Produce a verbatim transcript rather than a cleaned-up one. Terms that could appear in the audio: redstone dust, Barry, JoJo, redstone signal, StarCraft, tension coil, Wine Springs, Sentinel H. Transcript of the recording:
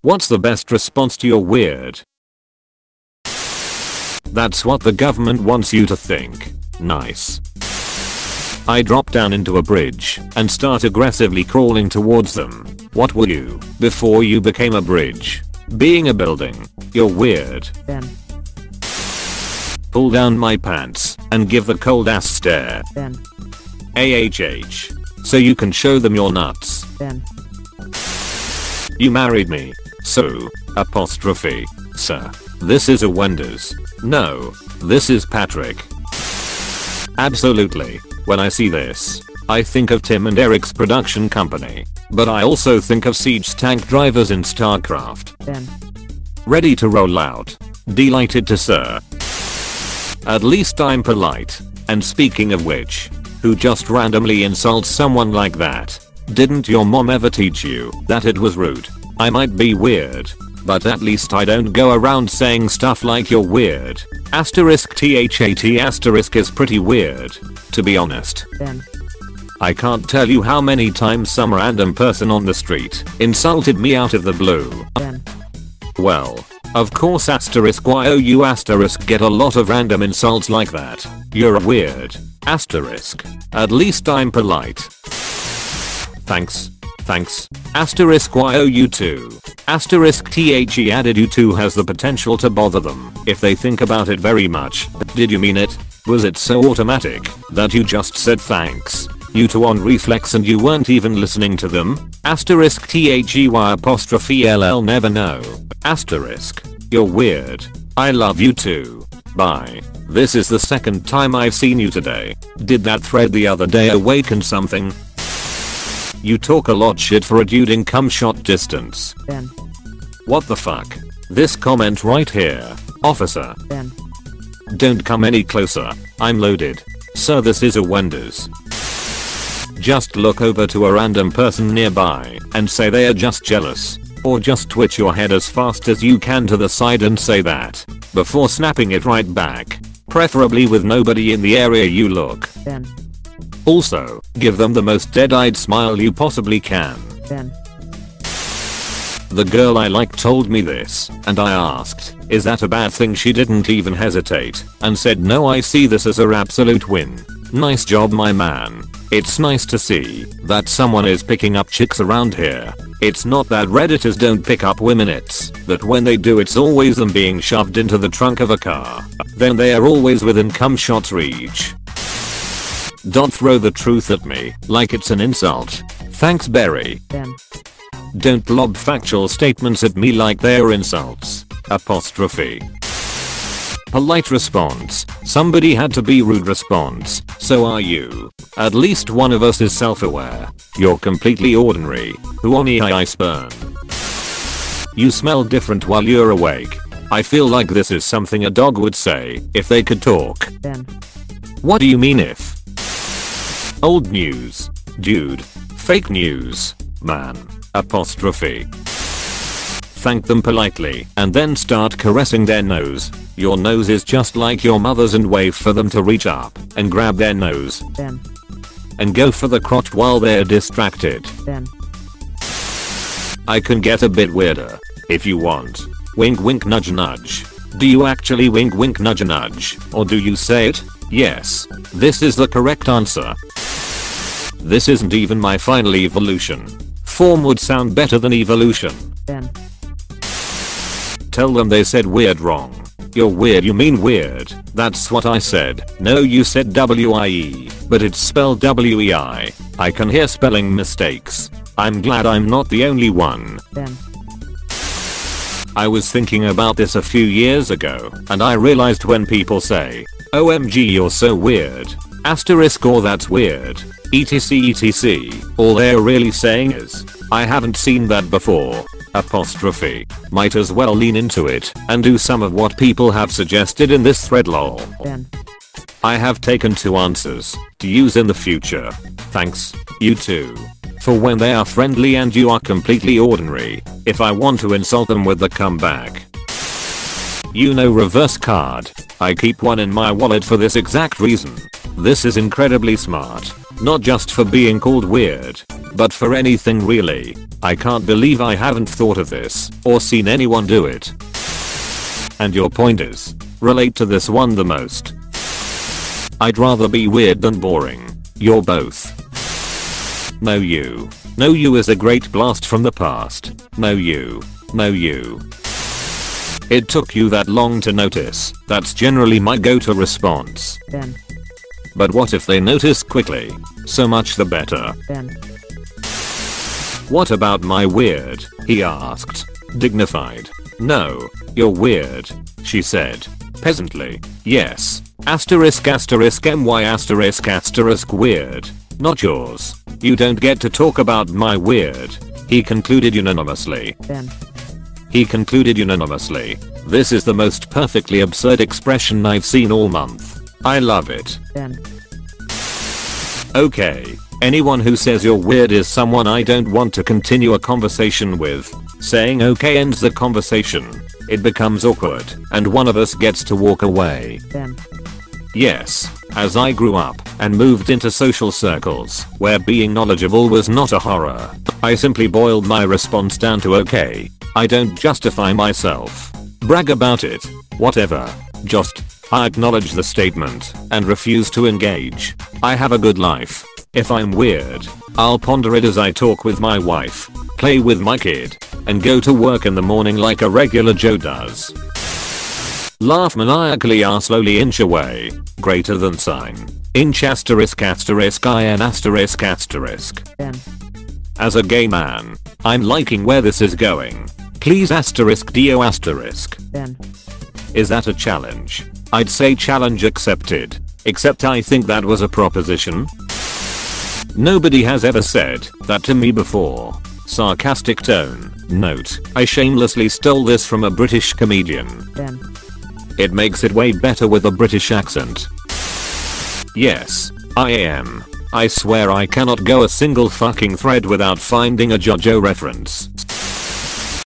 What's the best response to your weird? That's what the government wants you to think. Nice. I drop down into a bridge and start aggressively crawling towards them. What were you before you became a bridge? Being a building. You're weird. Ben. Pull down my pants and give the cold ass stare. Ben. A H H. So you can show them your nuts. Ben. You married me. So, apostrophe, sir. This is a Wenders. No, this is Patrick. Absolutely. When I see this, I think of Tim and Eric's production company. But I also think of siege tank drivers in StarCraft. Ben. Ready to roll out. Delighted to sir. At least I'm polite. And speaking of which, who just randomly insults someone like that? Didn't your mom ever teach you that it was rude? I might be weird, but at least I don't go around saying stuff like you're weird. Asterisk T H A T asterisk is pretty weird, to be honest. Ben. I can't tell you how many times some random person on the street insulted me out of the blue. Ben. Well, of course asterisk you asterisk get a lot of random insults like that. You're weird. Asterisk. At least I'm polite. Thanks. Thanks. Asterisk you too. Asterisk the added you too has the potential to bother them if they think about it very much. Did you mean it? Was it so automatic that you just said thanks? You two on reflex and you weren't even listening to them? Asterisk the apostrophe ll never know. Asterisk. You're weird. I love you too. Bye. This is the second time I've seen you today. Did that thread the other day awaken something? You talk a lot shit for a dude in cum shot distance. Ben. What the fuck? This comment right here. Officer. Ben. Don't come any closer. I'm loaded. Sir, this is a Wenders. Just look over to a random person nearby and say they are just jealous. Or just twitch your head as fast as you can to the side and say that, before snapping it right back. Preferably with nobody in the area you look. Ben. Also, give them the most dead-eyed smile you possibly can. Ben. The girl I like told me this, and I asked, is that a bad thing? She didn't even hesitate, and said no, I see this as her absolute win. Nice job my man. It's nice to see that someone is picking up chicks around here. It's not that Redditors don't pick up women, it's that when they do it's always them being shoved into the trunk of a car. Then they are always within cum shot reach. Don't throw the truth at me like it's an insult. Thanks Barry. Ben. Don't lob factual statements at me like they're insults. Apostrophe. Polite response. Somebody had to be rude response. So are you. At least one of us is self-aware. You're completely ordinary. Huoni I spurn. You smell different while you're awake. I feel like this is something a dog would say if they could talk. Ben. What do you mean if? Old news. Dude. Fake news. Man. Apostrophe. Thank them politely and then start caressing their nose. Your nose is just like your mother's and wave for them to reach up and grab their nose. Ben. And go for the crotch while they're distracted. Ben. I can get a bit weirder. If you want. Wink wink nudge nudge. Do you actually wink wink nudge nudge? Or do you say it? Yes. This is the correct answer. This isn't even my final evolution. Form would sound better than evolution. Ben. Tell them they said weird wrong. You're weird, you mean weird. That's what I said. No, you said W I E, but it's spelled W E I. I can hear spelling mistakes. I'm glad I'm not the only one. Ben. I was thinking about this a few years ago, and I realized when people say, O M G you're so weird, asterisk or that's weird, etc etc, all they're really saying is, I haven't seen that before, apostrophe, might as well lean into it and do some of what people have suggested in this thread lol. Ben. I have taken two answers to use in the future. Thanks, you too. For when they are friendly and you are completely ordinary, if I want to insult them with the comeback. You know reverse card. I keep one in my wallet for this exact reason. This is incredibly smart. Not just for being called weird, but for anything really. I can't believe I haven't thought of this or seen anyone do it. And your point is, relate to this one the most. I'd rather be weird than boring. You're both. No you. No you is a great blast from the past. No you. No you. It took you that long to notice. That's generally my go-to response. Them. But what if they notice quickly? So much the better. Them. What about my weird? He asked. Dignified. No, you're weird, she said. Peasantly. Yes. Asterisk asterisk my asterisk asterisk weird. Not yours. You don't get to talk about my weird. He concluded unanimously. Them. He concluded unanimously. This is the most perfectly absurd expression I've seen all month. I love it. Them. Okay. Anyone who says you're weird is someone I don't want to continue a conversation with. Saying okay ends the conversation. It becomes awkward, and one of us gets to walk away. Them. Yes, as I grew up and moved into social circles where being knowledgeable was not a horror, I simply boiled my response down to okay. I don't justify myself. Brag about it. Whatever. Just, I acknowledge the statement and refuse to engage. I have a good life. If I'm weird, I'll ponder it as I talk with my wife, play with my kid, and go to work in the morning like a regular Joe does. Laugh maniacally are slowly inch away. Greater than sign. Inch asterisk asterisk in asterisk asterisk. Them. As a gay man, I'm liking where this is going. Please asterisk do asterisk. Them. Is that a challenge? I'd say challenge accepted. Except I think that was a proposition. Nobody has ever said that to me before. Sarcastic tone. Note, I shamelessly stole this from a British comedian. Them. It makes it way better with a British accent. Yes, I am. I swear I cannot go a single fucking thread without finding a JoJo reference.